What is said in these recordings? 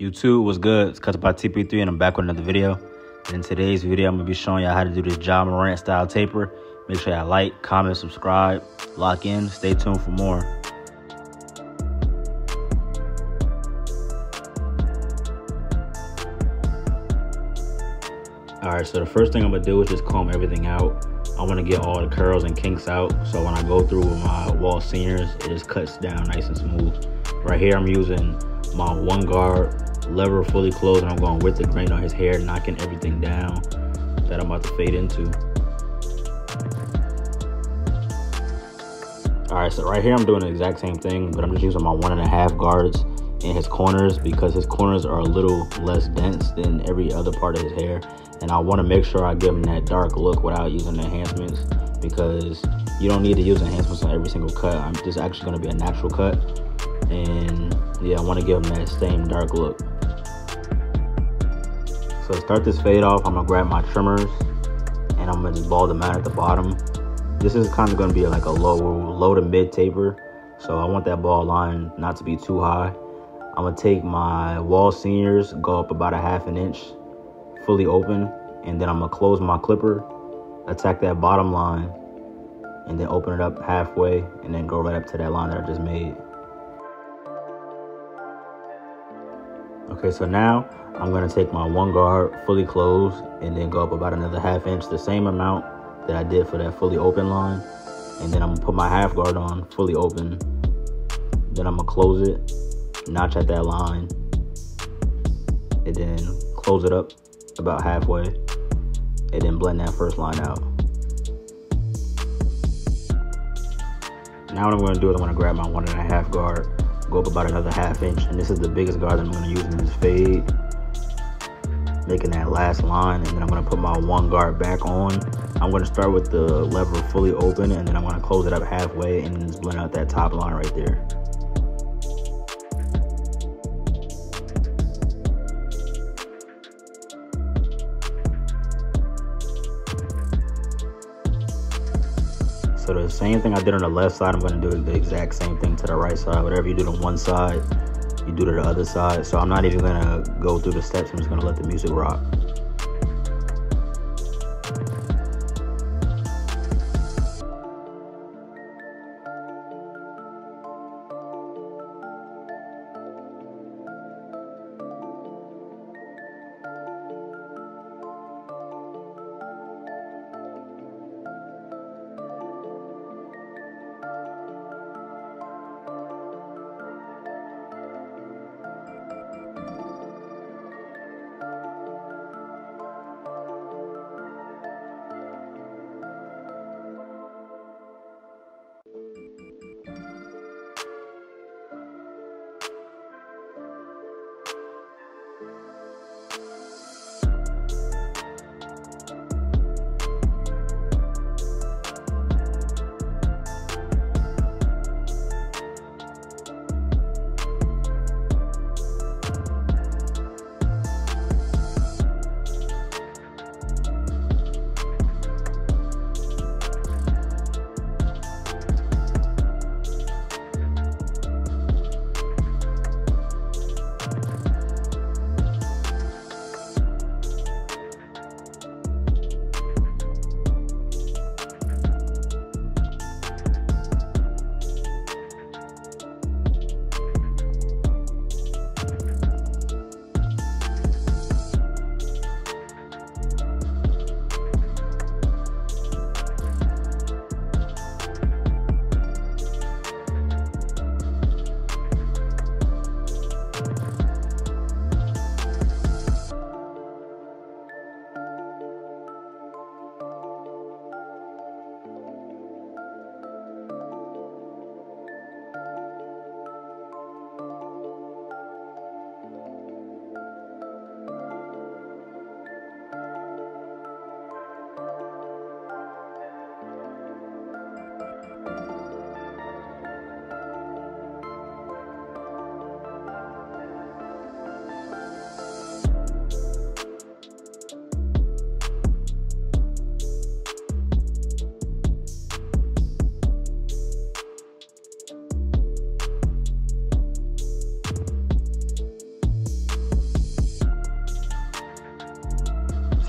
YouTube, what's good? It's Cuts by TP3 and I'm back with another video. And in today's video, I'm going to be showing y'all how to do this Ja Morant style taper. Make sure y'all like, comment, subscribe, lock in, stay tuned for more. Alright, so the first thing I'm going to do is just comb everything out. I want to get all the curls and kinks out, so when I go through with my Wahl seniors, it just cuts down nice and smooth. Right here, I'm using my one guard lever fully closed, and I'm going with the grain on his hair, knocking everything down that I'm about to fade into. Alright, so right here, I'm doing the exact same thing, but I'm just using my 1.5 guards in his corners because his corners are a little less dense than every other part of his hair. And I want to make sure I give him that dark look without using the enhancements, because you don't need to use enhancements on every single cut. This is actually going to be a natural cut. And yeah, I want to give him that same dark look. So to start this fade off, I'm going to grab my trimmers and I'm going to just ball them out at the bottom. This is kind of going to be like a low to mid taper. So I want that ball line not to be too high. I'm going to take my Wahl seniors, go up about 1/2 inch. Fully open, and then I'm gonna close my clipper, attack that bottom line, and then open it up halfway, and then go right up to that line that I just made. Okay, so now I'm gonna take my one guard fully closed and then go up about another 1/2 inch, the same amount that I did for that fully open line, and then I'm gonna put my half guard on fully open, then I'm gonna close it, notch at that line, and then close it up about halfway, and then blend that first line out. Now what I'm going to do is I'm going to grab my 1.5 guard, go up about another 1/2 inch, and this is the biggest guard that I'm going to use in this fade, making that last line, and then I'm going to put my one guard back on. I'm going to start with the lever fully open, and then I'm going to close it up halfway and just blend out that top line right there. So the same thing I did on the left side, I'm going to do the exact same thing to the right side. Whatever you do to one side, you do to the other side. So I'm not even going to go through the steps. I'm just going to let the music rock.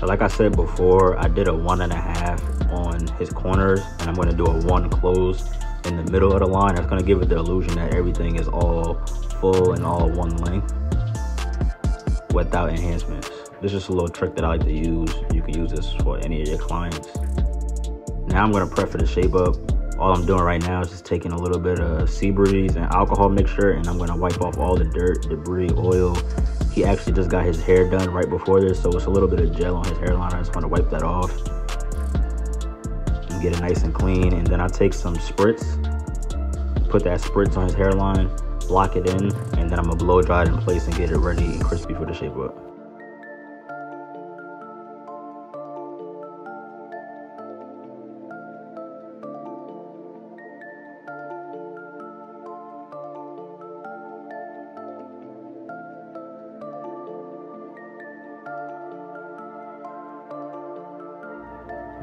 So like I said before, I did a 1.5 on his corners, and I'm going to do a 1 close in the middle of the line. That's going to give it the illusion that everything is all full and all one length without enhancements. This is just a little trick that I like to use. You can use this for any of your clients. Now I'm going to prep for the shape up. All I'm doing right now is just taking a little bit of sea breeze and alcohol mixture, and I'm going to wipe off all the dirt, debris, oil. He actually just got his hair done right before this, so it's a little bit of gel on his hairline. I just want to wipe that off and get it nice and clean. And then I take some spritz, put that spritz on his hairline, lock it in, and then I'm going to blow dry it in place and get it ready and crispy for the shape up.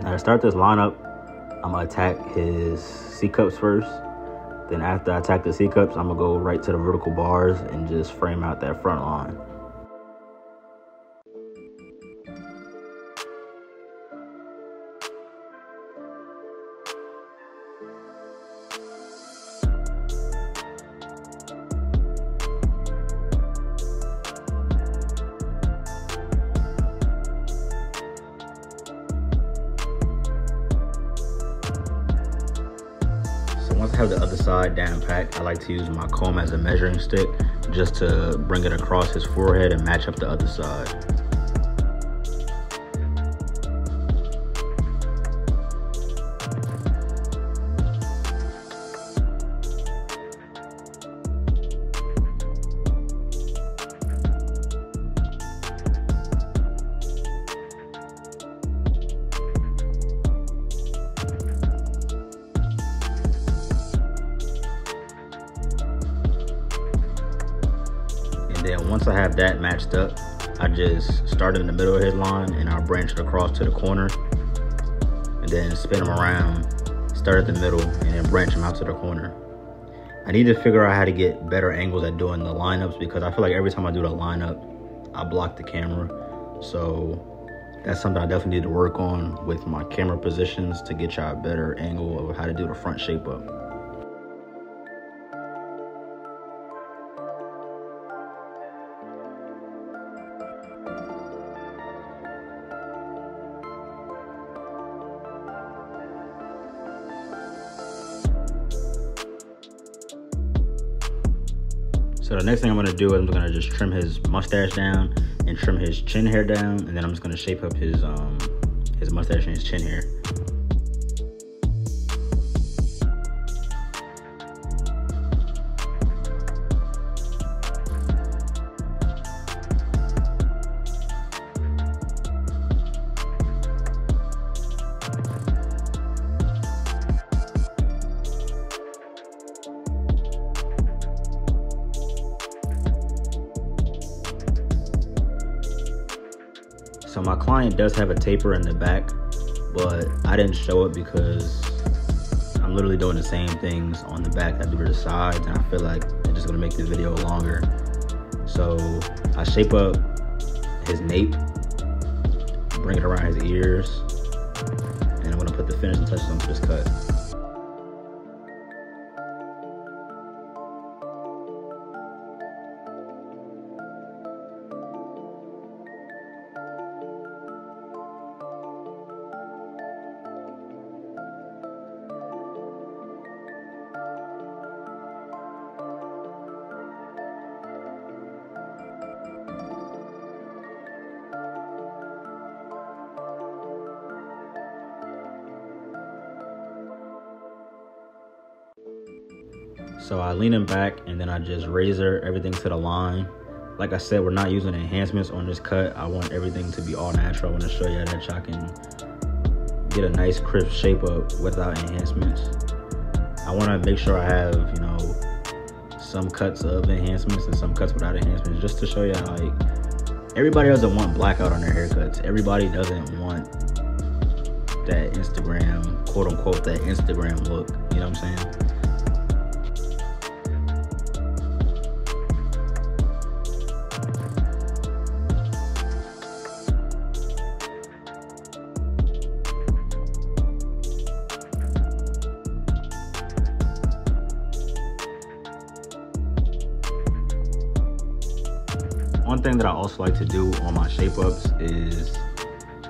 Now to start this lineup, I'm going to attack his C-cups first. Then after I attack the C-cups, I'm going to go right to the vertical bars and just frame out that front line. Once I have the other side down pat, I like to use my comb as a measuring stick just to bring it across his forehead and match up the other side. Then once I have that matched up, I just start in the middle of his line and I'll branch it across to the corner and then spin him around, start at the middle and then branch him out to the corner. I need to figure out how to get better angles at doing the lineups, because I feel like every time I do the lineup, I block the camera. So that's something I definitely need to work on with my camera positions to get y'all a better angle of how to do the front shape up. So the next thing I'm going to do is I'm going to just trim his mustache down and trim his chin hair down. And then I'm just going to shape up his mustache and his chin hair. So my client does have a taper in the back, but I didn't show it because I'm literally doing the same things on the back that I do to the sides, and I feel like it's just gonna make the video longer. So I shape up his nape, bring it around his ears, and I'm gonna put the finishing touches onto this cut. So I lean him back and then I just razor everything to the line. Like I said, we're not using enhancements on this cut. I want everything to be all natural. I want to show you that y'all can get a nice crisp shape up without enhancements. I want to make sure I have, you know, some cuts of enhancements and some cuts without enhancements, just to show you how, like, everybody doesn't want blackout on their haircuts. Everybody doesn't want that Instagram, quote unquote, that Instagram look. You know what I'm saying? One thing that I also like to do on my shape ups is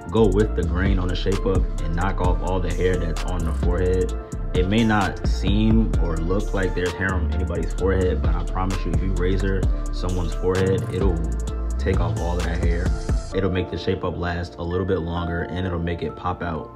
go with the grain on the shape up and knock off all the hair that's on the forehead. It may not seem or look like there's hair on anybody's forehead, but I promise you, if you razor someone's forehead, it'll take off all of that hair. It'll make the shape up last a little bit longer and it'll make it pop out.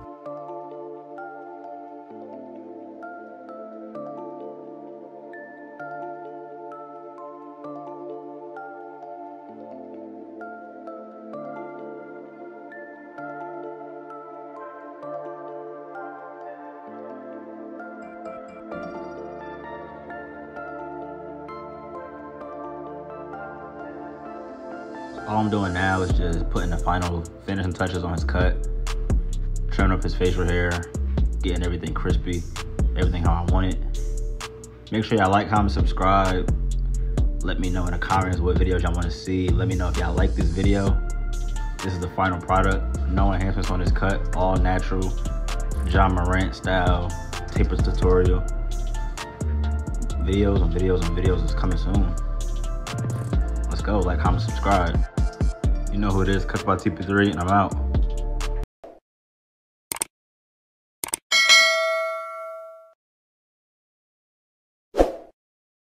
All I'm doing now is just putting the final finishing touches on his cut, trimming up his facial hair, getting everything crispy, everything how I want it. Make sure y'all like, comment, subscribe. Let me know in the comments what videos y'all want to see. Let me know if y'all like this video. This is the final product. No enhancements on this cut, all natural, Ja Morant style, tapers tutorial. Videos and videos and videos is coming soon. Let's go, like, comment, subscribe. You know who it is, Cooked by TP3, and I'm out.